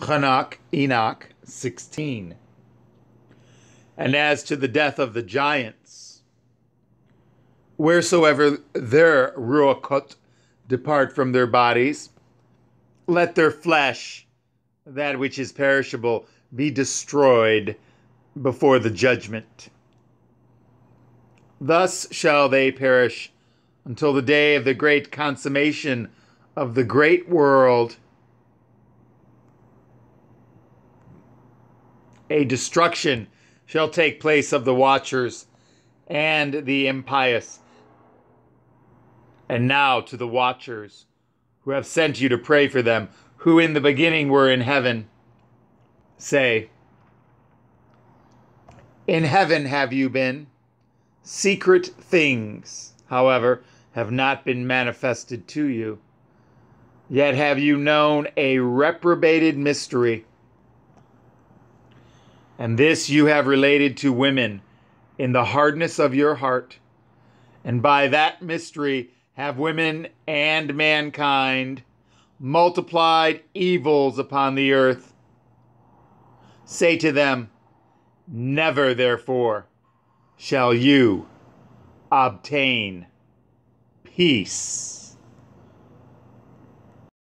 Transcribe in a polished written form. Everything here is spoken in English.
Chanach, Enoch 16. And as to the death of the giants, wheresoever their ruachot depart from their bodies, let their flesh, that which is perishable, be destroyed before the judgment. Thus shall they perish until the day of the great consummation of the great world, a destruction shall take place of the watchers and the impious. And now to the watchers who have sent you to pray for them, who in the beginning were in heaven, say, in heaven have you been. Secret things, however, have not been manifested to you. Yet have you known a reprobated mystery, and this you have related to women in the hardness of your heart. And by that mystery have women and mankind multiplied evils upon the earth. Say to them, never therefore shall you obtain peace.